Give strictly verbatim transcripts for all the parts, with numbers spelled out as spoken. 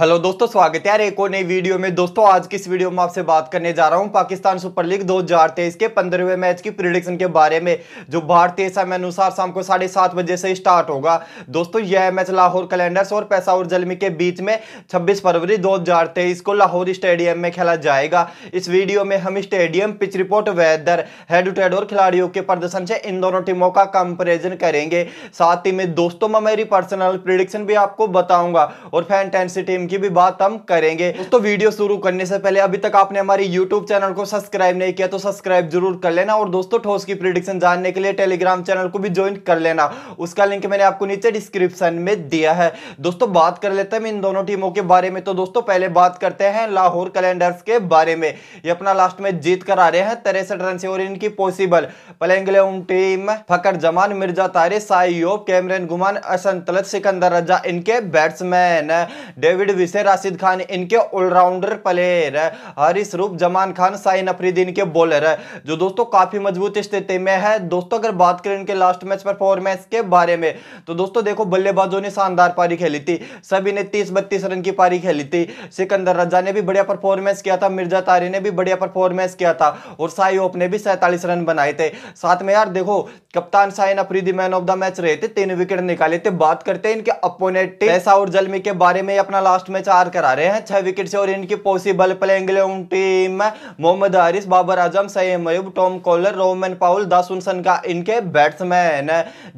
Hello दोस्तों, स्वागत है यार एक और नई वीडियो में। दोस्तों आज की इस वीडियो में आपसे बात करने जा रहा हूं पाकिस्तान सुपर लीग दो हज़ार तेईस के पंद्रहवें मैच की प्रेडिक्शन के बारे में, जो भारतीय समय अनुसार शाम को साढ़े सात बजे से स्टार्ट होगा। दोस्तों यह मैच लाहौर कलंदर्स और पेशावर ज़ल्मी के बीच में छब्बीस फरवरी दो हज़ार तेईस को लाहौर स्टेडियम में खेला जाएगा। इस वीडियो में हम stadium, pitch report, weather, head to head और खिलाड़ियों के प्रदर्शन से इन दोनों टीमों का कंपेरिजन करेंगे। साथ ही में दोस्तों मैं मेरी पर्सनल प्रेडिक्शन भी आपको बताऊंगा और फैंटेसी टीम की भी बात हम करेंगे। तो वीडियो शुरू करने से पहले अभी तक आपने हमारे यूट्यूब चैनल को सब्सक्राइब नहीं किया तो सब्सक्राइब जरूर कर लेना। और दोस्तों ठोस की प्रेडिक्शन जानने के लिए टेलीग्राम चैनल को भी ज्वाइन कर लेना, उसका लिंक मैंने आपको नीचे डिस्क्रिप्शन में दिया है। दोस्तों बात कर लेते हैं इन दोनों टीमों के बारे में। तो दोस्तों पहले बात करते हैं लाहौर कलंदर्स के बारे में। ये अपना लास्ट मैच जीत कर आ रहे हैं तिरसठ रन से और इनकी possible playing eleven team Fakhar Zaman, Mirza Tahir, साइयोब, कैमरन गुमान, असन तलत, सिकंदर रजा इनके बैट्समैन, डेविड विशे, राशिद खान इनके ऑलराउंडर प्लेयर, हरिस रूफ, जमान खान, शाहीन अफरीदी इनके बॉलर है, जो दोस्तों काफी मजबूत स्थिति में है। दोस्तों अगर बात करें इनके लास्ट मैच परफॉर्मेंस के बारे में तो दोस्तों देखो बल्लेबाजों ने शानदार पारी खेली थी, सभी ने तीस बत्तीस रन की पारी खेली थी। सिकंदर रजा ने भी बढ़िया परफॉर्मेंस किया था, मिर्जा तारे ने भी बढ़िया परफॉर्मेंस किया था और साइयोब ने भी सैंतालीस रन बनाए थे। साथ में यार देखो कप्तान Shaheen Afridi man of the match रहे थे, तीन विकेट निकाले थे। बात करते हैं इनके अपोनेंट पेशावर ज़ल्मी के बारे में। अपना लास्ट में चार करा रहे हैं, छह विकेट से और इनकी possible playing eleven team Mohammad Haris, Babar Azam, Saim Ayub, Tom Kohler, Rovman Powell, दासुनसन का इनके batsman,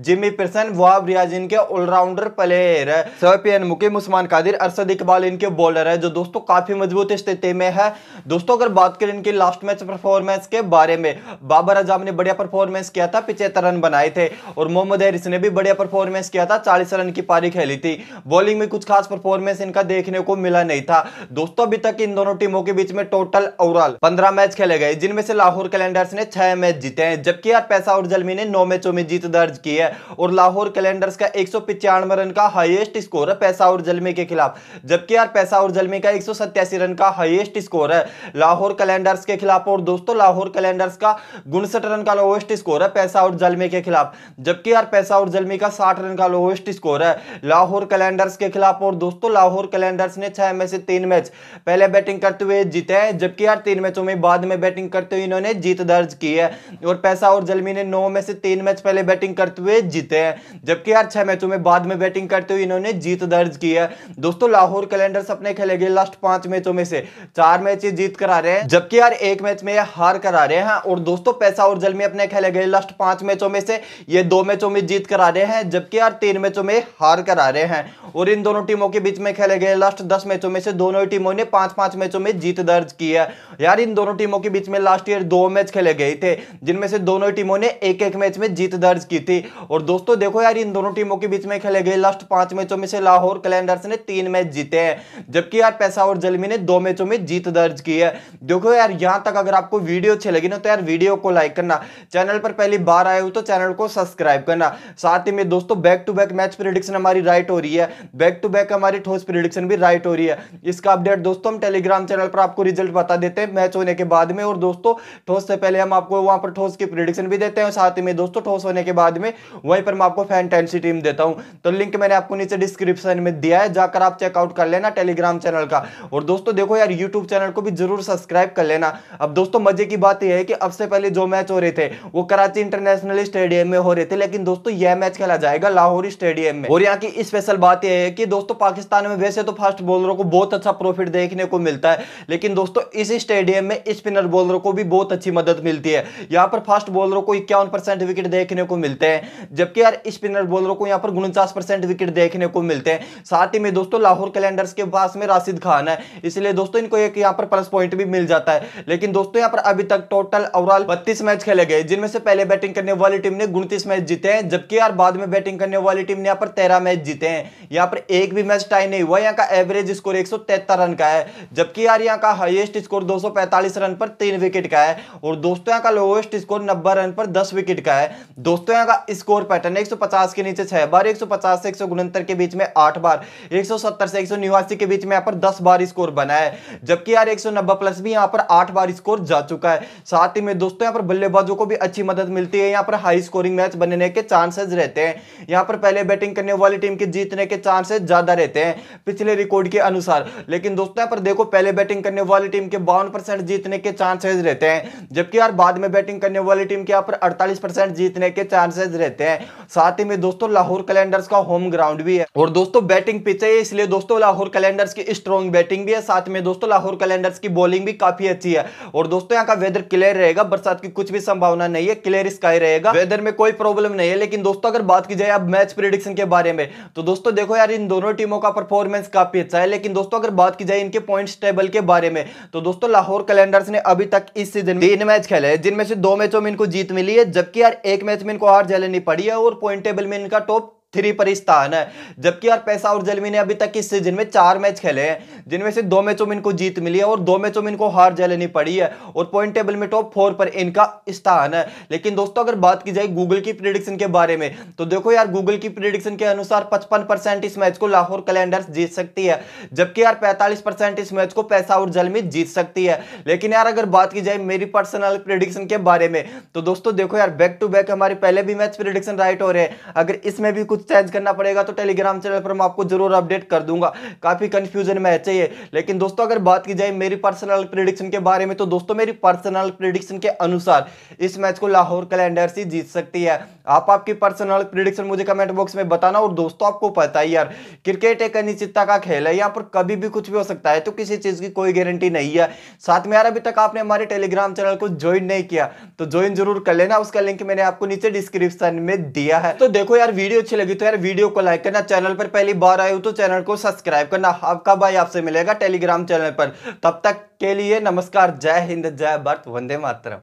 Jimmy Pierson, Wahab Riaz इनके ऑलराउंडर प्लेयर, शोपियन मुकीम, उस्मान कादिर, अरशद इकबाल इनके बॉलर है, जो दोस्तों काफी मजबूत स्थिति में है। दोस्तों अगर बात करें इनकी लास्ट मैच परफॉर्मेंस के बारे में, बाबर आजम ने बढ़िया परफॉर्मेंस किया था, पिछहत्तर रन बनाए थे और मोहम्मद हारिस ने भी बढ़िया परफॉर्मेंस किया था, चालीस रन की पारी खेली थी। बॉलिंग में कुछ खास परफॉर्मेंस इनका देखने को मिला नहीं था। दोस्तों अभी तक इन दोनों टीमों के बीच में टोटल ओवरऑल पंद्रह मैच खेले गए, जिनमें से लाहौर कलंदर्स ने छह मैच जीते हैं, जबकि यार पेशावर ज़ल्मी ने नौ मैचों में जीत दर्ज की है। और लाहौर कलंदर्स का एक सौ पचानवे रन का हाईएस्ट स्कोर है पेशावर ज़ल्मी के खिलाफ, जबकि यार पेशावर ज़ल्मी का एक सौ सत्तासी रन का हाईएस्ट स्कोर है लाहौर कलंदर्स के खिलाफ। और दोस्तों लाहौर कलंदर्स का उनसठ रन का लोएस्ट स्कोर है पेशावर ज़ल्मी के खिलाफ, जबकि यार पेशावर ज़ल्मी का साठ रन का लोएस्ट स्कोर है लाहौर कलंदर्स के खिलाफ। और दोस्तों लाहौर कलंदर्स ने छह में से तीन मैच पहले बैटिंग करते हुए जीते हैं, जबकि यार तीन मैचों में बाद में बैटिंग करते हुए इन्होंने जीत दर्ज की है। और पेशावर ज़ल्मी ने नौ में से तीन मैच पहले बैटिंग करते हुए जीते हैं, जबकि यार छह मैचों में बाद में बैटिंग करते हुए इन्होंने जीत दर्ज की है। दोस्तों लाहौर कलंदर्स अपने खेले गए लास्ट पांच मैचों में से चार मैच जीत करा रहे हैं, जबकि यार एक मैच में हार करा रहे हैं। और दोस्तों पेशावर ज़ल्मी अपने खेले गए लास्ट पांच मैचों में से ये दो मैचों में जीत करा रहे हैं, जबकि यार तीन मैचों में हार करा रहे हैं। और इन दोनों टीमों के बीच में खेले गए लास्ट दस मैचों में से दोनों टीमों ने पांच पांच मैचों में जीत दर्ज की है। यार इन दोनों टीमों के बीच में लास्ट ईयर दो मैच खेले गए थे, जिनमें से दोनों टीमों ने एक एक मैच में जीत दर्ज की थी। और दोस्तों देखो यार इन दोनों टीमों के बीच में खेले गए लास्ट पांच मैचों में से लाहौर कलंदर्स ने तीन मैच जीते हैं, जबकि यार पेशावर ज़ल्मी ने दो मैचों में जीत दर्ज की है। देखो यार यहाँ तक अगर आपको वीडियो अच्छी लगी ना तो यार वीडियो को लाइक करना, चैनल पर पहली बार आए हो तो चैनल को सब्सक्राइब करना। साथ ही में दोस्तों back to back match prediction हमारी राइट हो रही है, बैक टू बैक हमारी ठोस प्रेडिक्शन भी राइट हो रही है। इसका अपडेट दोस्तों हम टेलीग्राम चैनल पर आपको रिजल्ट बता देते हैं मैच होने के बाद में। और दोस्तों ठोस से पहले हम आपको वहां पर ठोस की प्रेडिक्शन भी देते हैं, साथ ही में दोस्तों ठोस होने के बाद में वहीं पर मैं आपको फैंटेसी टीम देता हूं। तो लिंक मैंने आपको नीचे डिस्क्रिप्शन में दिया है, जाकर आप चेकआउट कर लेना टेलीग्राम चैनल का। और दोस्तों देखो यार यूट्यूब चैनल को भी जरूर सब्सक्राइब कर लेना। अब दोस्तों मजे की बात यह है कि अब से पहले जो मैच हो रहे थे वो कराची इंटरनेशनल स्टेडियम में हो रहे थे, लेकिन दोस्तों यह मैच खेला जाएगा लाहौर स्टेडियम में। और यहाँ की स्पेशल बात यह है कि दोस्तों पाकिस्तान में वैसे तो फास्ट बॉलरों को बहुत अच्छा प्रॉफिट देखने को मिलता है, लेकिन दोस्तों इस स्टेडियम में स्पिनर बॉलरों को भी बहुत अच्छी मदद मिलती है। यहाँ पर फास्ट बॉलरों को इक्यावन परसेंट विकेट देखने को मिलते हैं, जबकि यार स्पिनर बॉलरों को यहाँ पर उनचास परसेंट विकेट देखने को मिलते हैं। साथ ही में दोस्तों लाहौर कलंदर्स के पास में राशिद खान है, इसलिए दोस्तों इनको एक यहाँ पर प्लस पॉइंट भी मिल जाता है। लेकिन दोस्तों यहाँ पर अभी तक टोटल ओवरऑल बत्तीस मैच खेले गए, जिनमें से पहले बैटिंग करने वाली टीम ने उनतीस मैच जीते हैं, जबकि यार बाद में बैटिंग करने वाली टीम ने यहाँ पर तेरह मैच जीते हैं। यहाँ पर एक भी मैच टाई नहीं हुआ। यहाँ का एवरेज स्कोर एक सौ तिहत्तर रन का है, जबकि यार यहाँ का हाईएस्ट स्कोर दो सौ पैंतालीस रन पर तीन विकेट का है। और दोस्तों यहाँ का लोएस्ट स्कोर नब्बे रन पर दस विकेट का है। दोस्तों यहाँ का स्कोर पैटर्न एक सौ पचास के नीचे छह बार, एक सौ पचास से एक सौ उनहत्तर के बीच में आठ बार, एक सौ सत्तर से एक सौ नवासी के बीच में यहाँ पर दस बार स्कोर बना है, जबकि यार एक सौ नब्बे प्लस भी यहाँ पर आठ बार स्कोर जा चुका है। साथ ही में दोस्तों यहाँ पर बल्लेबाजों को भी अच्छी मदद मिलती है, यहाँ पर हाई स्कोरिंग मैच बनने के चांसेज रहते हैं। यहाँ पर पहले बैटिंग करने वाली टीम के जीतने के चांसेज ज्यादा रहते हैं। पिछले अपने रिकॉर्ड के अनुसार। लेकिन दोस्तों पर देखो पहले बैटिंग करने वाली टीम के बावन परसेंट जीतने के चांसेस रहते हैं, जबकि यार बाद में बैटिंग करने वाली टीम के यहाँ पर अड़तालीस परसेंट जीतने के चांसेस रहते हैं। साथ ही में दोस्तों लाहौर कैलेंडर्स का होम ग्राउंड भी है और दोस्तों बैटिंग पिच है, इसलिए दोस्तों लाहौर कैलेंडर्स की स्ट्रॉन्ग बैटिंग भी है, साथ में दोस्तों लाहौर कैलेंडर्स की बॉलिंग भी काफी अच्छी है। और दोस्तों यहाँ का वेदर क्लियर रहेगा, बरसात की कुछ भी संभावना नहीं है, क्लियर स्काई रहेगा, वेदर में कोई प्रॉब्लम नहीं है। लेकिन दोस्तों अगर बात की जाए अब मैच प्रेडिक्शन के बारे में, तो दोस्तों देखो यार इन दोनों टीमों का परफॉर्मेंस काफी अच्छा है। लेकिन दोस्तों अगर बात की जाए इनके पॉइंट्स टेबल के बारे में, तो दोस्तों लाहौर कैलेंडर्स ने अभी तक इस सीजन में तीन मैच खेले हैं, जिनमें से दो मैचों में इनको जीत मिली है, जबकि यार एक मैच में इनको हार झेलनी पड़ी है और पॉइंट टेबल में इनका टॉप थ्री पर स्थान है। जबकि यार पेशावर ज़ल्मी ने अभी तक इस सीजन में चार मैच खेले हैं, जिनमें से दो मैचों में इनको जीत मिली है और दो मैचों में इनको हार झेलनी पड़ी है और पॉइंट टेबल में टॉप फोर पर इनका स्थान है। लेकिन दोस्तों अगर बात की जाए गूगल की प्रेडिक्शन के बारे में, तो देखो यार गूगल की प्रेडिक्शन के अनुसार पचपन परसेंट इस मैच को लाहौर कैलेंडर्स जीत सकती है, जबकि यार पैंतालीस परसेंट इस मैच को पेशावर ज़ल्मी जीत सकती है। लेकिन यार अगर बात की जाए मेरी पर्सनल प्रेडिक्शन के बारे में, तो दोस्तों देखो यार बैक टू बैक हमारे पहले भी मैच प्रेडिक्शन राइट हो रहे हैं, अगर इसमें भी कुछ चेंज करना पड़ेगा तो टेलीग्राम चैनल पर मैं आपको जरूर अपडेट कर दूंगा, काफी कंफ्यूजन में है ये। लेकिन दोस्तों अगर बात की जाए मेरी पर्सनल प्रेडिक्शन के बारे में, तो दोस्तों मेरी पर्सनल प्रेडिक्शन के अनुसार इस मैच को लाहौर कैलेंडर्स ही जीत सकती है। आप आपकी पर्सनल प्रेडिक्शन मुझे कमेंट बॉक्स में बताना। और दोस्तों आपको पता है यार क्रिकेट एक अनिश्चितता का खेल है, यहाँ पर कभी भी कुछ भी हो सकता है, तो किसी चीज की कोई गारंटी नहीं है। साथ में यार अभी तक आपने हमारे टेलीग्राम चैनल को ज्वाइन नहीं किया तो ज्वाइन जरूर कर लेना, उसका लिंक मैंने आपको नीचे डिस्क्रिप्शन में दिया है। तो देखो यार वीडियो अच्छी लगी तो यार वीडियो को लाइक करना, चैनल पर पहली बार आए हो तो चैनल को सब्सक्राइब करना। आपका भाई आपसे मिलेगा टेलीग्राम चैनल पर, तब तक के लिए नमस्कार, जय हिंद, जय भारत, वंदे मातरम।